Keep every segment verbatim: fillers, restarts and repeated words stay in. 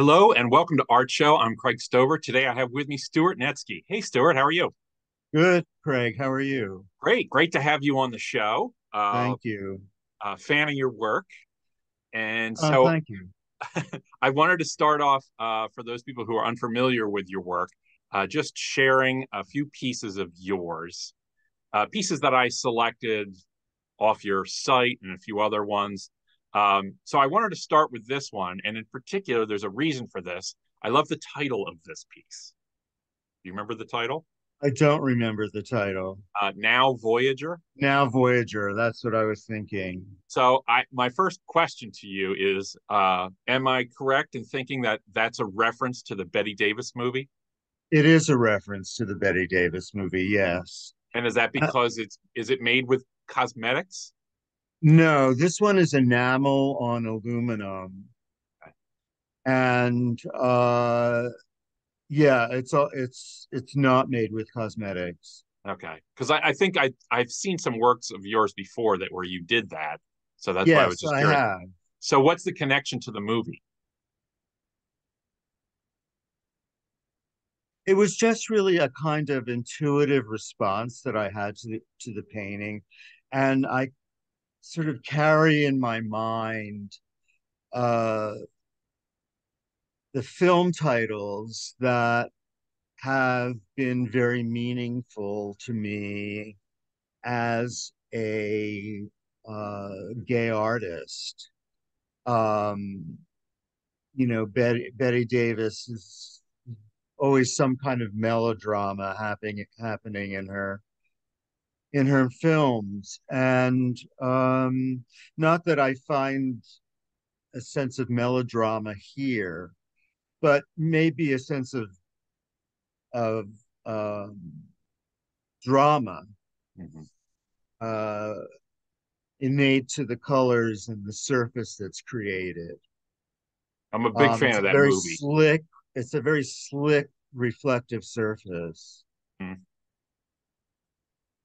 Hello and welcome to Art Show. I'm Craig Stover. Today I have with me Stuart Netsky. Hey, Stuart, how are you? Good, Craig. How are you? Great. Great to have you on the show. Uh, thank you. A fan of your work. And so, oh, thank you. I wanted to start off, uh, for those people who are unfamiliar with your work, uh, just sharing a few pieces of yours, uh, pieces that I selected off your site and a few other ones. Um, so I wanted to start with this one. And in particular, there's a reason for this. I love the title of this piece. Do you remember the title? I don't remember the title. Uh, Now Voyager? Now Voyager. That's what I was thinking. So I, my first question to you is, uh, am I correct in thinking that that's a reference to the Bette Davis movie? It is a reference to the Bette Davis movie, yes. And is that because uh, it's, is it made with cosmetics? No, this one is enamel on aluminum. Okay. And uh yeah, it's all it's it's not made with cosmetics. Okay. Because I, I think I I've seen some works of yours before that where you did that. So that's yes, why I was just curious. I have. So what's the connection to the movie? It was just really a kind of intuitive response that I had to the to the painting. And I sort of carry in my mind uh, the film titles that have been very meaningful to me as a uh, gay artist. Um, you know, Bette, Bette Davis is always some kind of melodrama happening happening in her. in her films. And um, not that I find a sense of melodrama here, but maybe a sense of of um, drama mm-hmm. uh, innate to the colors and the surface that's created. I'm a big um, fan of that very movie. Slick, it's a very slick, reflective surface. Mm.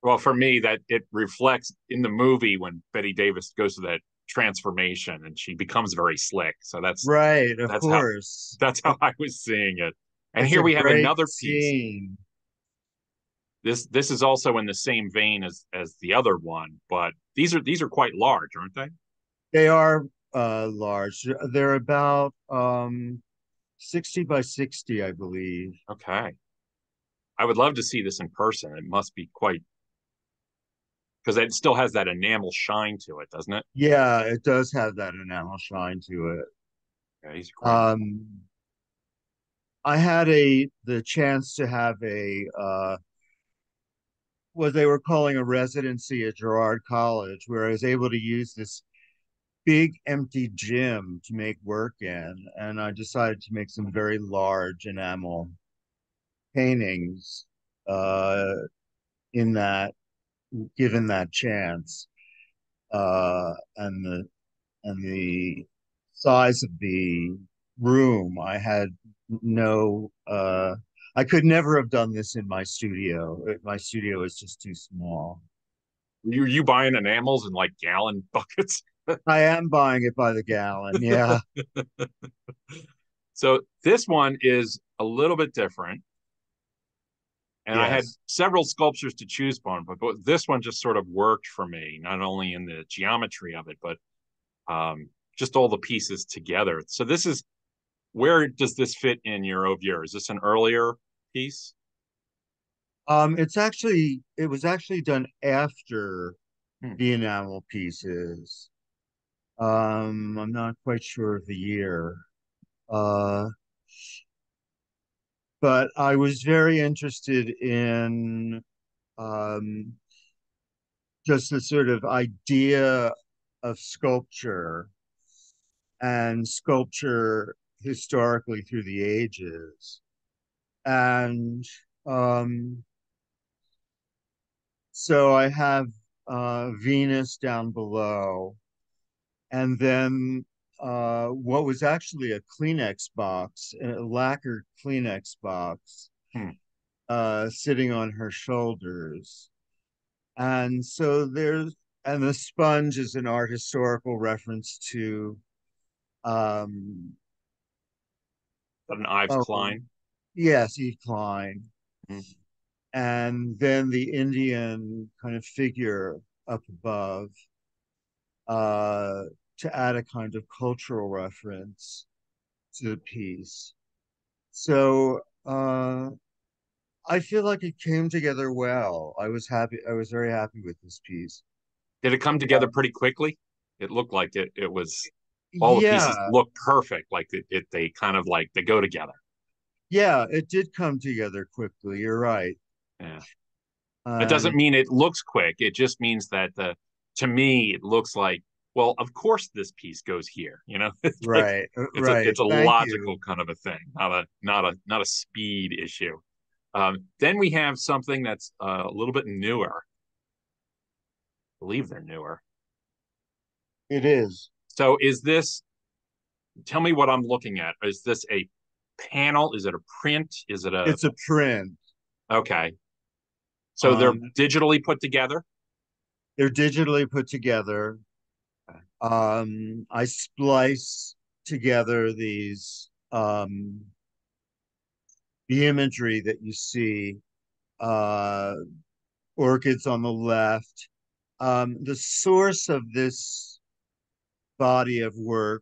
Well, for me, that it reflects in the movie when Bette Davis goes to that transformation and she becomes very slick. So that's right. Of that's course, how, that's how I was seeing it. And that's here we have another scene. piece. This this is also in the same vein as as the other one, but these are these are quite large, aren't they? They are uh, large. They're about um, sixty by sixty, I believe. Okay, I would love to see this in person. It must be quite. Because it still has that enamel shine to it, doesn't it? Yeah, it does have that enamel shine to it. Yeah, he's cool. Um, I had a the chance to have a uh, what they were calling a residency at Girard College, where I was able to use this big empty gym to make work in, and I decided to make some very large enamel paintings uh, in that. Given that chance, uh, and the and the size of the room, I had no. Uh, I could never have done this in my studio. My studio is just too small. You you buying enamels in like gallon buckets? I am buying it by the gallon. Yeah. So this one is a little bit different. And yes. I had several sculptures to choose from, but, but this one just sort of worked for me, not only in the geometry of it, but um, just all the pieces together. So this is, where does this fit in your oeuvre? Is this an earlier piece? Um, it's actually, it was actually done after hmm. the enamel pieces. Um, I'm not quite sure of the year. Uh But I was very interested in um, just the sort of idea of sculpture and sculpture historically through the ages. And um, so I have uh, Venus down below, and then Uh, what was actually a Kleenex box, a lacquered Kleenex box, hmm. uh, sitting on her shoulders. And so there's, and the sponge is an art historical reference to um, But an Yves oh, Klein? Yes, Yves Klein. Mm-hmm. And then the Indian kind of figure up above uh, to add a kind of cultural reference to the piece. So uh, I feel like it came together well. I was happy. I was very happy with this piece. Did it come together pretty quickly? It looked like it, it was... All the yeah. pieces look perfect, like it, it, they kind of like, they go together. Yeah, it did come together quickly, you're right. Yeah. Um, it doesn't mean it looks quick, it just means that, the, to me, it looks like, well, of course this piece goes here, you know? It's right, like, it's right. A, it's a Thank logical you. kind of a thing, not a, not a, not a speed issue. Um, then we have something that's uh, a little bit newer. I believe they're newer. It is. So is this, tell me what I'm looking at. Is this a panel? Is it a print? Is it a? It's a print. Okay. So um, they're digitally put together? They're digitally put together. Okay. Um, I splice together these, um, the imagery that you see, uh, orchids on the left. Um, the source of this body of work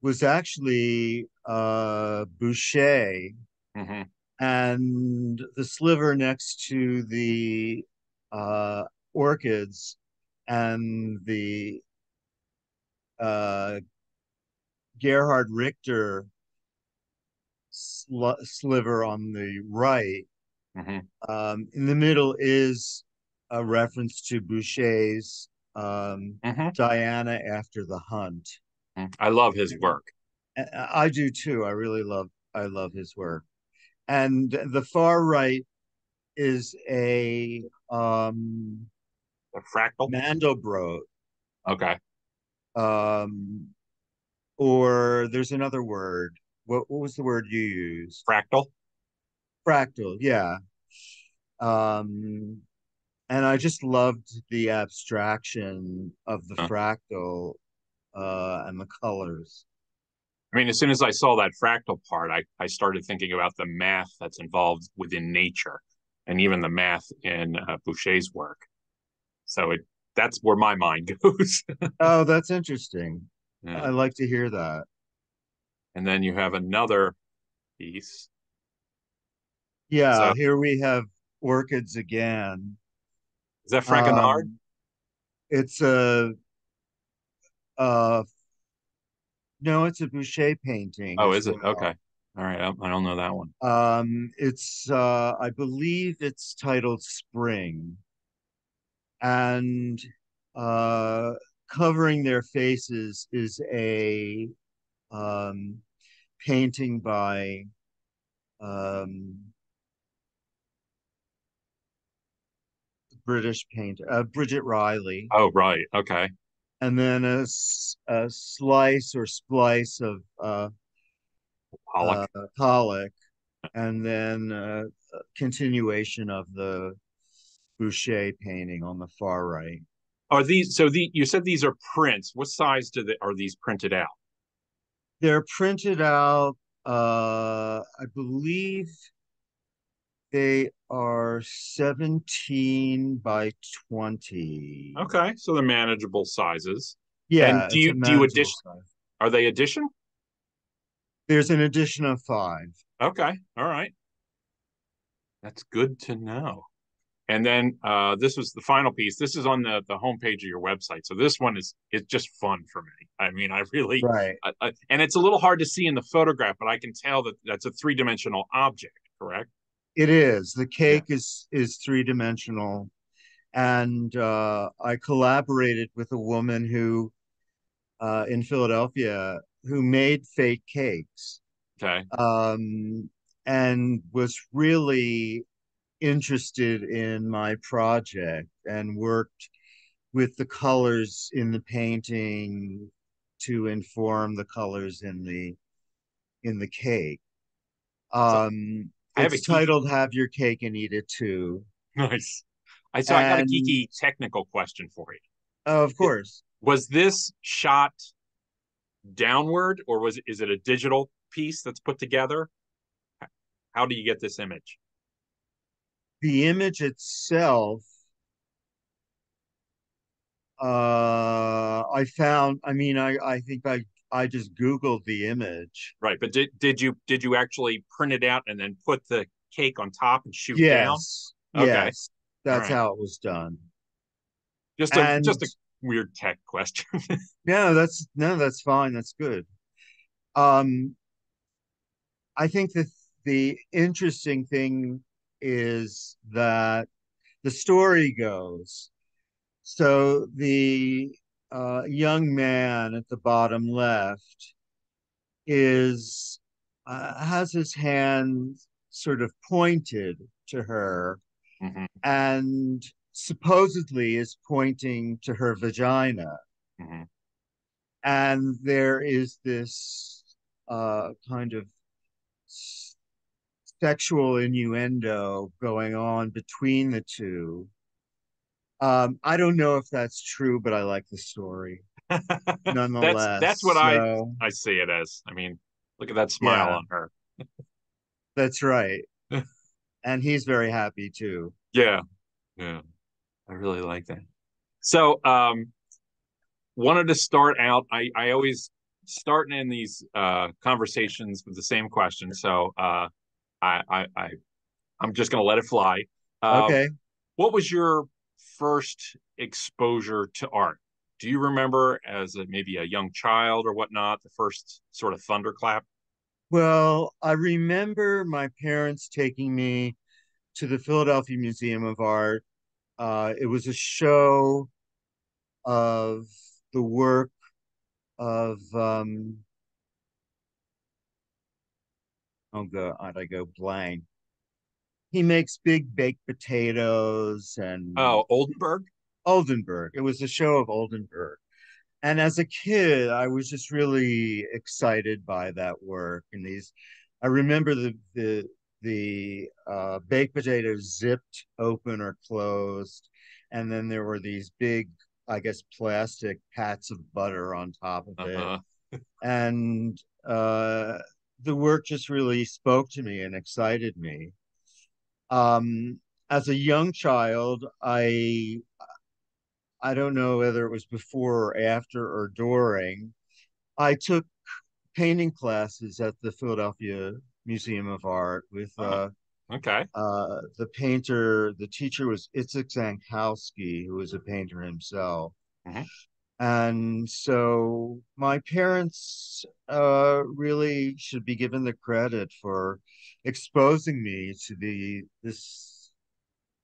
was actually uh, Boucher, mm-hmm. and the sliver next to the uh, orchids and the uh, Gerhard Richter sl sliver on the right. Mm-hmm. Um, in the middle is a reference to Boucher's Um, mm-hmm. Diana after the hunt. I love his work. I do too. I really love, I love his work. And the far right is a, um, a fractal? Mandelbrot. Okay. Um, or there's another word. What, what was the word you used? Fractal? Fractal, yeah. Um... And I just loved the abstraction of the huh. fractal uh, and the colors. I mean, as soon as I saw that fractal part, I, I started thinking about the math that's involved within nature and even the math in uh, Boucher's work. So it that's where my mind goes. Oh, that's interesting. Yeah. I like to hear that. And then you have another piece. Yeah, so here we have orchids again. Is that Fragonard? Um, it's a, uh, no, it's a Boucher painting. Oh, is it? Well. Okay. All right. I, I don't know that one. Um, it's, uh, I believe it's titled Spring. And uh, covering their faces is a um, painting by, um, British painter, uh, Bridget Riley. Oh, right. Okay. And then a, a slice or splice of uh, Pollock. Uh, Pollock, and then a continuation of the Boucher painting on the far right. Are these, so the, you said these are prints. What size do they, are these printed out? They're printed out, uh, I believe... They are seventeen by twenty. Okay, so they're manageable sizes. Yeah. And do you do you addition? Size. Are they addition? There's an addition of five. Okay, all right. That's good to know. And then uh, this was the final piece. This is on the the homepage of your website. So this one is it's just fun for me. I mean, I really right. I, I, and it's a little hard to see in the photograph, but I can tell that that's a three dimensional object. Correct. It is. The cake yeah. is is three-dimensional. And uh, I collaborated with a woman who, uh, in Philadelphia, who made fake cakes. Okay. Um, and was really interested in my project and worked with the colors in the painting to inform the colors in the, in the cake. Um, so It's titled "Have Your Cake and Eat It Too." Nice. I so and, I got a geeky technical question for you. Oh, of course. It, was this shot downward, or was is it a digital piece that's put together? How do you get this image? The image itself, uh, I found, I mean, I, I think I, I just Googled the image. Right. But did, did you, did you actually print it out and then put the cake on top and shoot yes. down? Okay. Yes. That's right. How it was done. Just a, and, just a weird tech question. no, that's, no, that's fine. That's good. Um, I think that the interesting thing is that the story goes, so the uh, young man at the bottom left is uh, has his hand sort of pointed to her, mm-hmm. and supposedly is pointing to her vagina, mm-hmm. and there is this uh, kind of sexual innuendo going on between the two. Um, I don't know if that's true, but I like the story nonetheless. that's, that's what so, I I see it as. I mean, look at that smile yeah. on her. That's right. And he's very happy too. Yeah, yeah. I really like that. So, um, wanted to start out. I I always start in these uh, conversations with the same question. So. Uh, I, I, I, I'm just going to let it fly. Um, okay. What was your first exposure to art? Do you remember as a, maybe a young child or whatnot, the first sort of thunderclap? Well, I remember my parents taking me to the Philadelphia Museum of Art. Uh, it was a show of the work of... Um, Oh God, I go blank. He makes big baked potatoes and oh, Oldenberg. Oldenberg. It was a show of Oldenberg, and as a kid, I was just really excited by that work. And these, I remember the the the uh, baked potatoes zipped open or closed, and then there were these big, I guess, plastic pats of butter on top of uh-huh. it, and. Uh, The work just really spoke to me and excited me. Um, as a young child, I I don't know whether it was before or after or during, I took painting classes at the Philadelphia Museum of Art with uh, oh, okay. uh, the painter. The teacher was Itzyk Zankowski, who was a painter himself. Uh-huh. And so my parents uh, really should be given the credit for exposing me to the this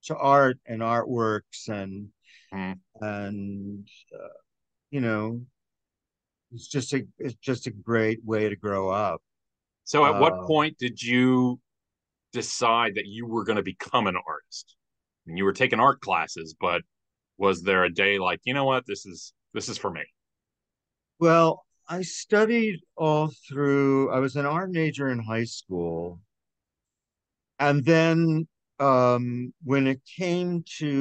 to art and artworks and mm. and uh, you know, it's just a it's just a great way to grow up. So, at uh, what point did you decide that you were going to become an artist? I mean, you were taking art classes, but was there a day like, you know what, this is This is for me? Well, I studied all through, I was an art major in high school. And then um, when it came to,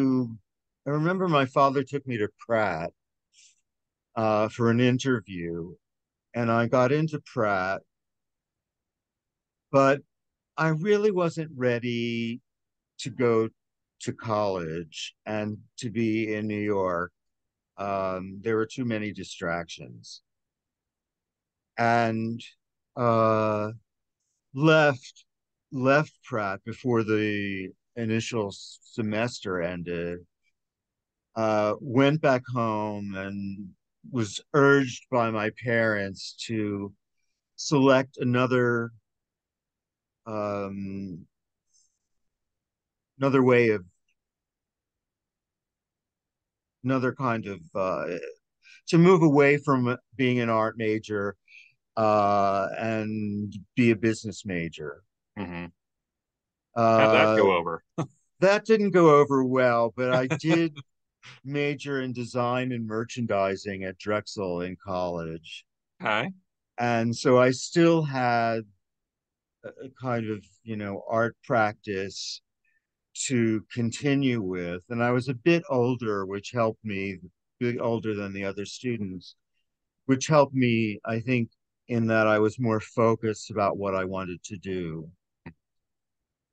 I remember my father took me to Pratt uh, for an interview, and I got into Pratt, but I really wasn't ready to go to college and to be in New York. Um, there were too many distractions, and uh, left left Pratt before the initial semester ended. Uh, went back home and was urged by my parents to select another um, another way of. Another kind of uh, to move away from being an art major uh, and be a business major. Mm-hmm. Uh, How'd that go over? That didn't go over well, but I did major in design and merchandising at Drexel in college. Okay. And so I still had a kind of, you know, art practice to continue with, and I was a bit older, which helped me, a bit older than the other students, which helped me, I think, in that I was more focused about what I wanted to do.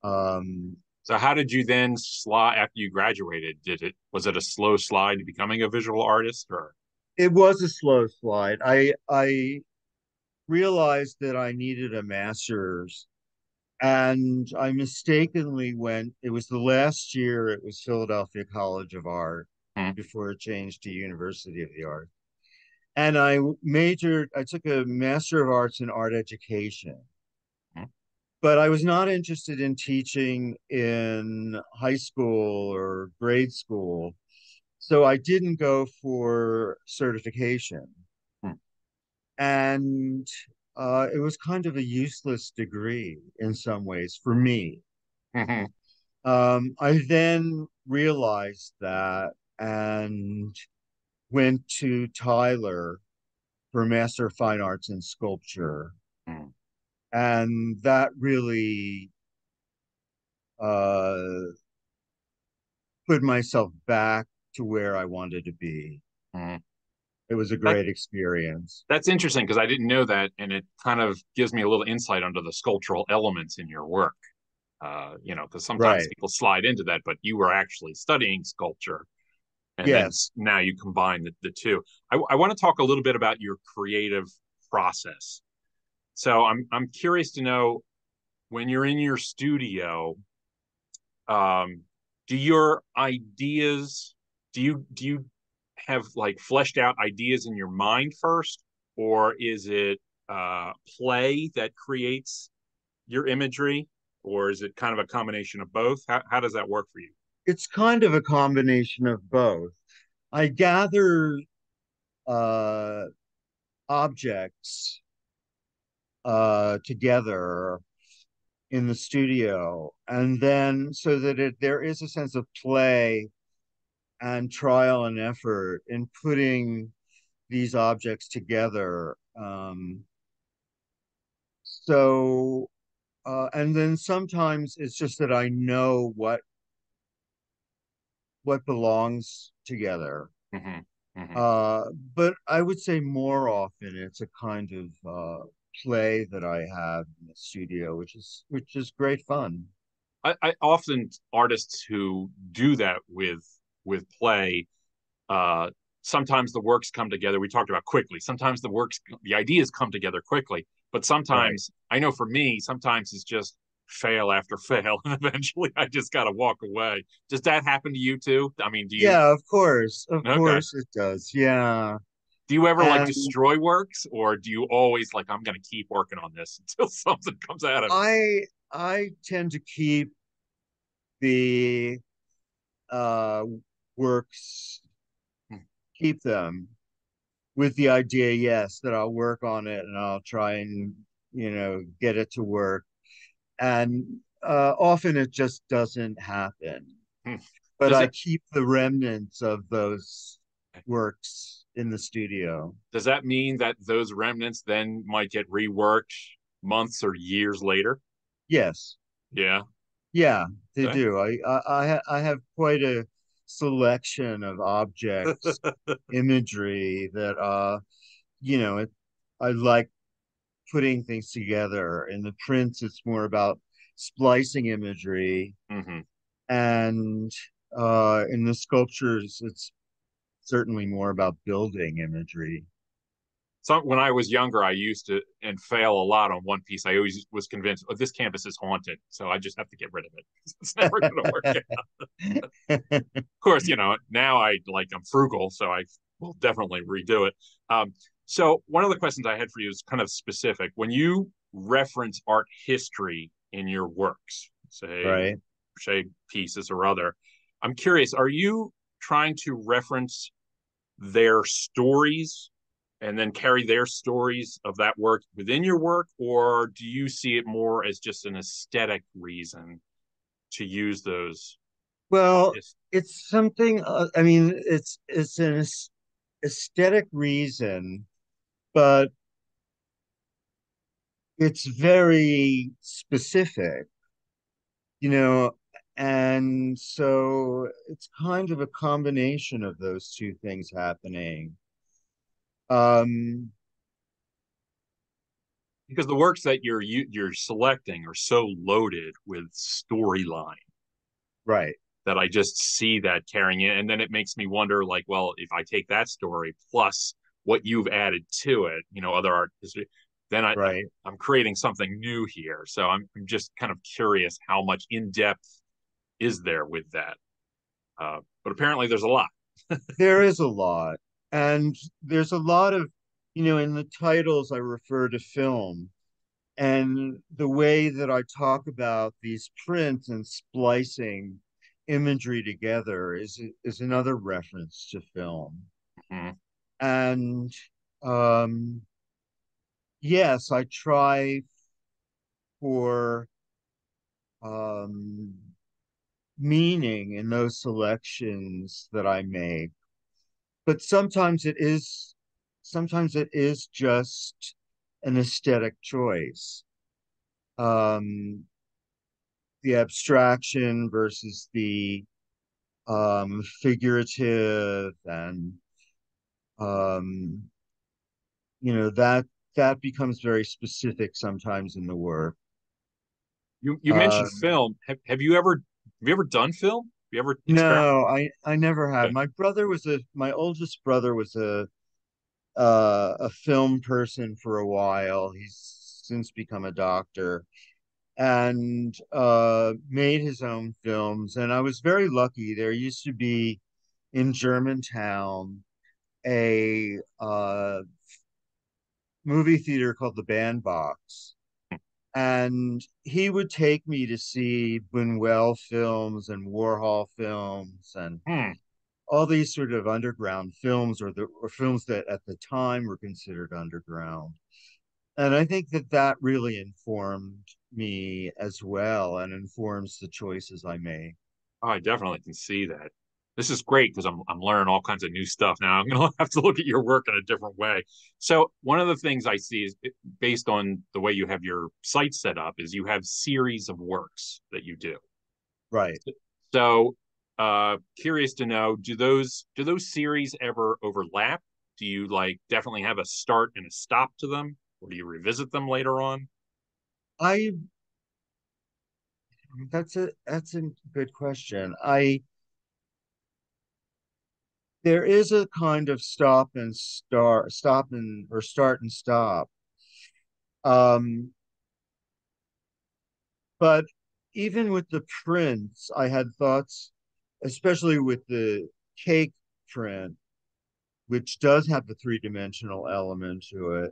Um, so how did you then slide after you graduated? Did it, was it a slow slide to becoming a visual artist, or? It was a slow slide. I, I realized that I needed a master's, and I mistakenly went, it was the last year, it was Philadelphia College of Art mm. before it changed to University of the Arts. And I majored, I took a Master of Arts in Art Education, mm. but I was not interested in teaching in high school or grade school. So I didn't go for certification. Mm. And uh, it was kind of a useless degree in some ways for me. Mm-hmm. um, I then realized that and went to Tyler for Master of Fine Arts in Sculpture. Mm. And that really uh, put myself back to where I wanted to be. Mm. It was a great that, experience. That's interesting, because I didn't know that. And it kind of gives me a little insight onto the sculptural elements in your work. Uh, you know, because sometimes right. people slide into that, but you were actually studying sculpture. And yes. now you combine the, the two. I, I want to talk a little bit about your creative process. So I'm I'm curious to know, when you're in your studio, um, do your ideas, do you do you have like fleshed out ideas in your mind first, or is it uh, play that creates your imagery, or is it kind of a combination of both? How how does that work for you? It's kind of a combination of both. I gather uh, objects uh, together in the studio, and then so that it, there is a sense of play and trial and effort in putting these objects together. Um, so, uh, and then sometimes it's just that I know what what belongs together. Mm-hmm, mm-hmm. Uh, but I would say more often it's a kind of uh, play that I have in the studio, which is which is great fun. I, I often artists who do that with with play, uh, sometimes the works come together. We talked about quickly. Sometimes the works, the ideas come together quickly, but sometimes right. I know for me, sometimes it's just fail after fail, and eventually I just got to walk away. Does that happen to you too? I mean, do you? Yeah, of course. Of okay. course it does. Yeah. Do you ever and... like destroy works, or do you always like, I'm going to keep working on this until something comes out of it? I, I tend to keep the uh, works, hmm. keep them with the idea, yes, that I'll work on it and I'll try and, you know, get it to work. And uh, often it just doesn't happen. Hmm. But does I it, keep the remnants of those works in the studio. Does that mean that those remnants then might get reworked months or years later? Yes. Yeah. Yeah, they okay. do. I, I I have quite a selection of objects, imagery that, uh, you know, it, I like putting things together. In the prints, it's more about splicing imagery. Mm-hmm. And uh, in the sculptures, it's certainly more about building imagery. So when I was younger, I used to, and fail a lot on one piece, I always was convinced, oh, this canvas is haunted, so I just have to get rid of it. It's never going to work out. Of course, you know, now I, like, I'm frugal, so I will definitely redo it. Um, So one of the questions I had for you is kind of specific. When you reference art history in your works, say, right. say pieces or other, I'm curious, are you trying to reference their stories and then carry their stories of that work within your work? Or do you see it more as just an aesthetic reason to use those? Well, artists? It's something, uh, I mean, it's, it's an aesthetic reason. But it's very specific, you know, and so it's kind of a combination of those two things happening. Um, because the works that you're you, you're selecting are so loaded with storyline, right? That I just see that carrying in, and then it makes me wonder, like, well, if I take that story plus what you've added to it, you know, other art history, then I, right. I'm creating something new here. So I'm, I'm just kind of curious how much in depth is there with that. Uh, but apparently there's a lot. There is a lot. And there's a lot of, you know, in the titles, I refer to film, and the way that I talk about these prints and splicing imagery together is, is another reference to film. Mm-hmm. And, um, yes, I try for um, meaning in those selections that I make, but sometimes it is, sometimes it is just an aesthetic choice. Um, the abstraction versus the um, figurative, and um, you know, that that becomes very specific sometimes in the work. You you mentioned um, film. Have have you ever have you ever done film? Have you ever? No, I I never have. Okay. My brother was a my oldest brother was a uh, a film person for a while. He's since become a doctor, and uh, made his own films. And I was very lucky. There used to be in Germantown a uh, movie theater called the Bandbox, and he would take me to see Buñuel films and Warhol films and mm. all these sort of underground films, or the or films that at the time were considered underground. And I think that that really informed me as well, and informs the choices I make. Oh, I definitely can see that. This is great, because I'm I'm learning all kinds of new stuff now. I'm going to have to look at your work in a different way. So one of the things I see is, based on the way you have your site set up, is you have series of works that you do. Right. So uh, curious to know, do those do those series ever overlap? Do you like definitely have a start and a stop to them, or do you revisit them later on? I. That's a that's a good question. I. There is a kind of stop and start, stop and or start and stop. Um, but even with the prints, I had thoughts, especially with the cake print, which does have the three-dimensional element to it.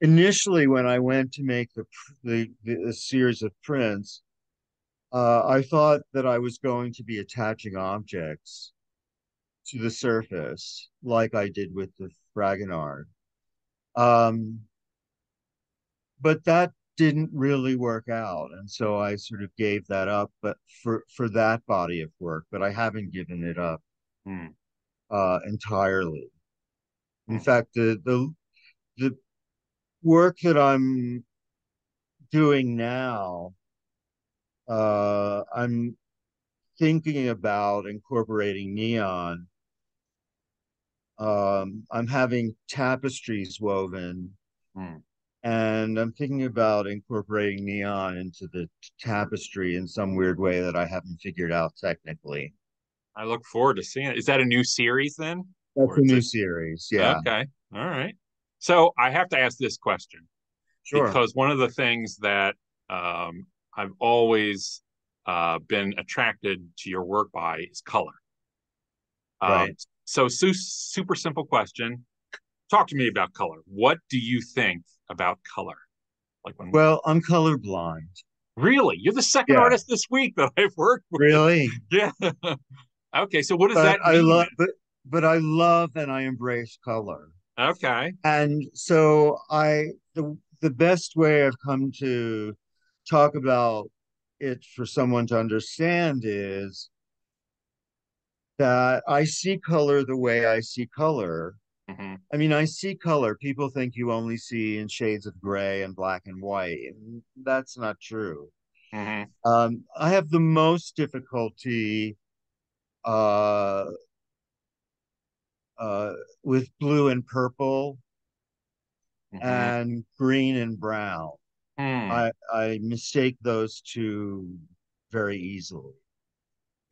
Initially, when I went to make the the, the series of prints, uh, I thought that I was going to be attaching objects to the surface, like I did with the Fragonard. Um, but that didn't really work out. And so I sort of gave that up, but for, for that body of work, but I haven't given it up hmm. uh, entirely. In hmm. fact, the, the, the work that I'm doing now, uh, I'm thinking about incorporating neon. Um, I'm having tapestries woven, mm. and I'm thinking about incorporating neon into the tapestry in some weird way that I haven't figured out technically. I look forward to seeing it. Is that a new series then? That's a new it... series, yeah. Okay, all right. So I have to ask this question. Sure. Because one of the things that um, I've always uh, been attracted to your work by is color. Right. Um, So, su super simple question. Talk to me about color. What do you think about color? Like, when well, I'm colorblind. Really? You're the second yeah. artist this week that I've worked with. Really? Yeah. Okay. So, what does but that mean? I love, but but I love and I embrace color. Okay. And so, I the the best way I've come to talk about it for someone to understand is that I see color the way I see color. Mm-hmm. I mean, I see color. People think you only see in shades of gray and black and white. And that's not true. Mm-hmm. um, I have the most difficulty uh, uh, with blue and purple mm-hmm. and green and brown. Mm. I, I mistake those two very easily.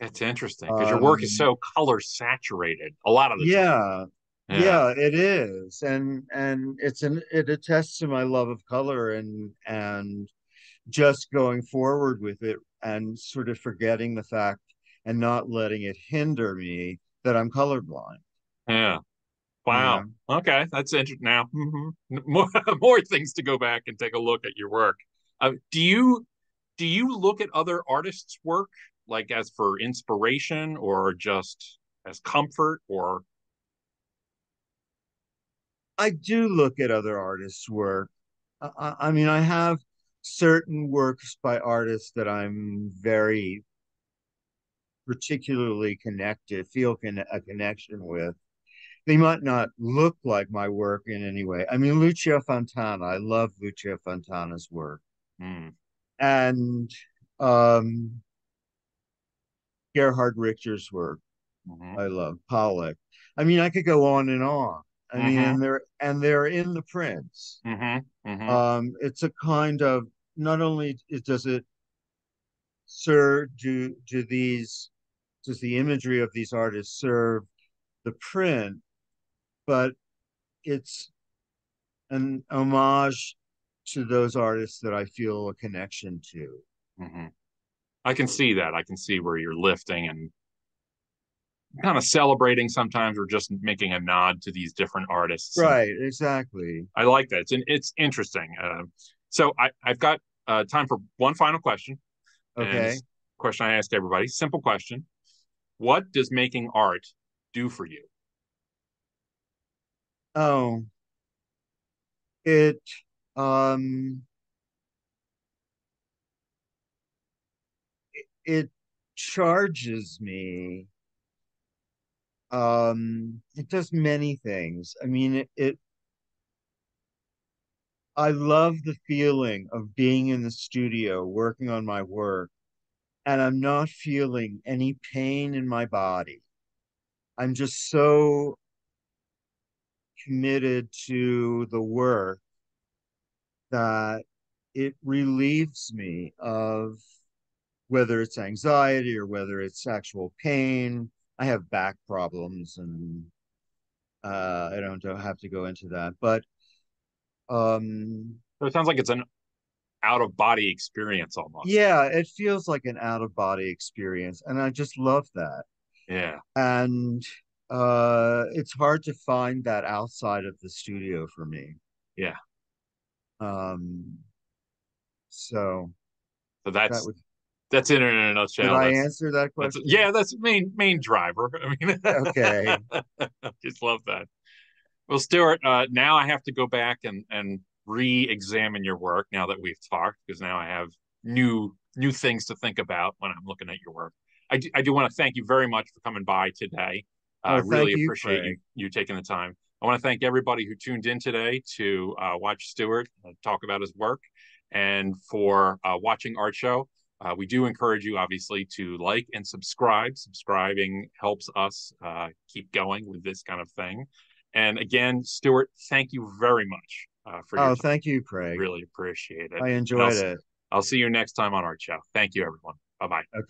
That's interesting, because um, your work is so color saturated a lot of the yeah, time. Yeah, yeah, it is, and and it's an it attests to my love of color and and just going forward with it and sort of forgetting the fact and not letting it hinder me that I'm colorblind. Yeah. Wow. Yeah. Okay, that's interesting. Now, mm-hmm. more more things to go back and take a look at your work. Uh, do you do you look at other artists' work? Like as for inspiration or just as comfort? Or I do look at other artists' work. I, I mean, I have certain works by artists that I'm very particularly connected, feel con- a connection with. They might not look like my work in any way. I mean, Lucio Fontana, I love Lucio Fontana's work. Mm. And um Gerhard Richter's work, mm-hmm. I love Pollock. I mean, I could go on and on. I mm-hmm. mean, and they're and they're in the prints. Mm-hmm. Mm-hmm. Um, it's a kind of not only does it serve do do these does the imagery of these artists serve the print, but it's an homage to those artists that I feel a connection to. Mm-hmm. I can see that. I can see where you're lifting and kind of celebrating sometimes, or just making a nod to these different artists. Right, and exactly. I like that. It's, it's interesting. Uh, so I, I've got uh, time for one final question. Okay. Question I ask everybody. Simple question. What does making art do for you? Oh, it... Um... it charges me. Um, it does many things. I mean, it, it, I love the feeling of being in the studio, working on my work, and I'm not feeling any pain in my body. I'm just so committed to the work that it relieves me of whether it's anxiety or whether it's actual pain. I have back problems, and uh, I don't have to go into that. But um, so it sounds like it's an out-of-body experience almost. Yeah, it feels like an out-of-body experience, and I just love that. Yeah. And uh, it's hard to find that outside of the studio for me. Yeah. Um. So. So that's... That would- That's it in a nutshell. Did I that's, answer that question? That's, yeah, that's main main driver. I mean, okay. Just love that. Well, Stuart, uh, now I have to go back and, and re-examine your work now that we've talked, because now I have new new things to think about when I'm looking at your work. I do, I do want to thank you very much for coming by today. I uh, oh, really you, appreciate Craig. you you taking the time. I want to thank everybody who tuned in today to uh, watch Stuart uh, talk about his work, and for uh, watching Art Show. Uh, we do encourage you, obviously, to like and subscribe. Subscribing helps us uh, keep going with this kind of thing. And again, Stuart, thank you very much uh, for your Oh, time. Thank you, Craig. Really appreciate it. I enjoyed I'll, it. I'll see you next time on Art Show. Thank you, everyone. Bye-bye. Okay.